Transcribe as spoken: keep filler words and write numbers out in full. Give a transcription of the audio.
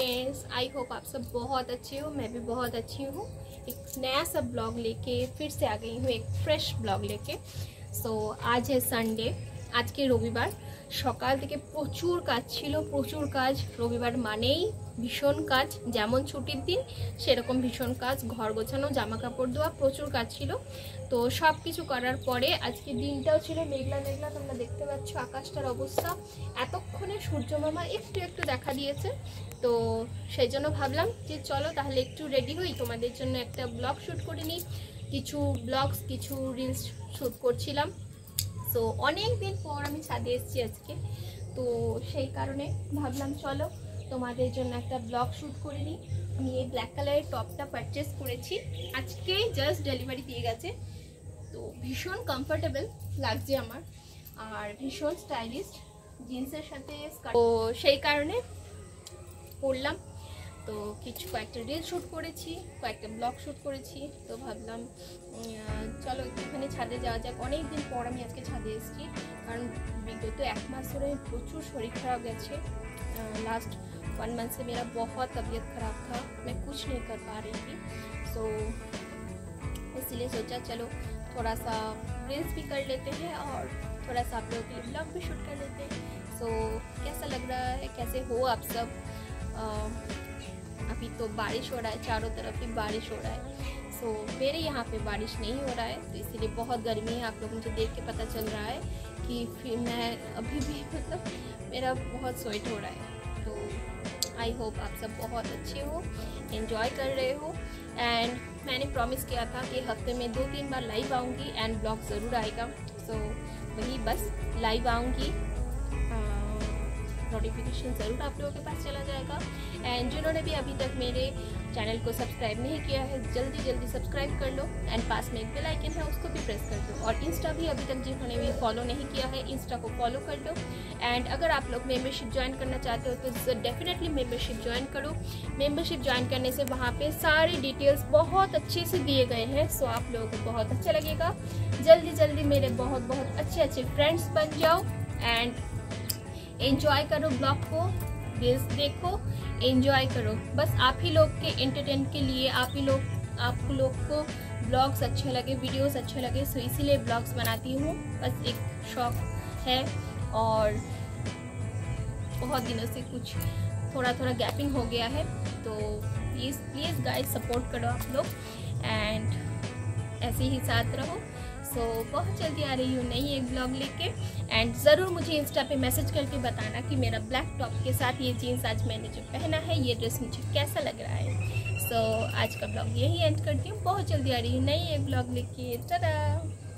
Friends, I hope आप सब बहुत अच्छे हो। मैं भी बहुत अच्छी हूँ। एक नया सा ब्लॉग लेके फिर से आ गई हूँ, एक फ्रेश ब्लॉग लेके। सो आज है संडे, आज के रविवार। सकाल থেকে প্রচুর কাজ ছিল, প্রচুর কাজ। রবিবার মানেই ভীষণ কাজ, যেমন ছুটির দিন সেরকম ভীষণ কাজ। ঘর গোছানো, জামা কাপড় ধোয়া, প্রচুর কাজ ছিল। তো সব কিছু করার পরে আজকে দিনটাও ছিল মেঘলা মেঘলা। তোমরা দেখতে পাচ্ছ আকাশটার অবস্থা। এতক্ষণে সূর্য মামা একটু একটু দেখা দিয়েছে, তো সেই জন্য ভাবলাম যে চলো তাহলে একটু রেডি হই, তোমাদের জন্য একটা ব্লগ শ্যুট করে নিই। কিছু ব্লগস, কিছু রিলস শ্যুট করছিলাম। तो अनेक दिन पर आमी छादे एसेछि आजके, तो सेई कारणे भाबलाम चलो तोमादेर जोन्नो एकटा ब्लग शूट करे निई। आमी एई ब्लैक कालारेर टपटा पार्चेस करेछि, आजके जस्ट डेलिवरी दिए गेछे। तो भीषण कम्फर्टेबल लागछे आमार आर भीषण स्टाइलिश जिन्सेर साथे स्कार्ट, तो सेई कारणे पड़लाम। तो किछु कयेकटा रील शूट करेछि, कयेकटा ब्लग शूट करेछि। तो भाबलाम चलो एकटुखानि छादे जाओया जाक। अनेक दिन पर आमी आजके छादे एसेछि, कारण विगत एक मास धरे प्रचुर शरीर खराब गेछे। लास्ट वन मंथ से मेरा बहुत तबीयत खराब था, मैं कुछ नहीं कर पा रही थी। सो इसलिए सोचा चलो थोड़ा सा रील्स भी कर लेते हैं और थोड़ा सा आप लोगों के लिए ब्लॉग भी शूट कर लेते हैं। सो कैसा लग रहा है, कैसे हो आप सब? अभी तो बारिश हो रहा है, चारों तरफ ही बारिश हो रहा है। सो मेरे यहाँ पे बारिश नहीं हो रहा है, तो इसीलिए बहुत गर्मी है। आप लोग मुझे देख के पता चल रहा है कि फिर मैं अभी भी मतलब तो मेरा बहुत स्वेट हो रहा है। तो आई होप आप सब बहुत अच्छे हो, एंजॉय कर रहे हो। एंड मैंने प्रॉमिस किया था कि हफ्ते में दो तीन बार लाइव आऊँगी एंड ब्लॉग ज़रूर आएगा। सो वही बस लाइव आऊँगी, नोटिफिकेशन ज़रूर आप लोगों के पास चला जाएगा। एंड जिन्होंने भी अभी तक मेरे चैनल को सब्सक्राइब नहीं किया है, जल्दी जल्दी सब्सक्राइब कर लो। एंड पास में एक बेल आइकन है, उसको भी प्रेस कर दो। और इंस्टा भी अभी तक जिन्होंने भी फॉलो नहीं किया है, इंस्टा को फॉलो कर लो। एंड अगर आप लोग मेम्बरशिप ज्वाइन करना चाहते हो तो डेफिनेटली मेम्बरशिप ज्वाइन करो। मेम्बरशिप ज्वाइन करने से वहाँ पर सारे डिटेल्स बहुत अच्छे से दिए गए हैं, सो आप लोगों को बहुत अच्छा लगेगा। जल्दी जल्दी मेरे बहुत बहुत अच्छे अच्छे फ्रेंड्स बन जाओ एंड एंजॉय करो ब्लॉग को। रील्स देखो, एंजॉय करो। बस आप ही लोग के एंटरटेन के लिए, आप ही लोग आप लोग को ब्लॉग्स अच्छे लगे, वीडियोस अच्छे लगे, सो इसीलिए ब्लॉग्स बनाती हूँ। बस एक शौक है और बहुत दिनों से कुछ थोड़ा थोड़ा गैपिंग हो गया है, तो प्लीज़ प्लीज़ गाइस सपोर्ट करो आप लोग एंड ऐसे ही साथ रहो। सो so, बहुत जल्दी आ रही हूँ नई एक ब्लॉग लेके। एंड ज़रूर मुझे इंस्टा पे मैसेज करके बताना कि मेरा ब्लैक टॉप के साथ ये जीन्स आज मैंने जो पहना है, ये ड्रेस मुझे कैसा लग रहा है। सो so, आज का ब्लॉग यही एंड करती हूँ। बहुत जल्दी आ रही हूँ नई एक ब्लॉग लेके। टाटा।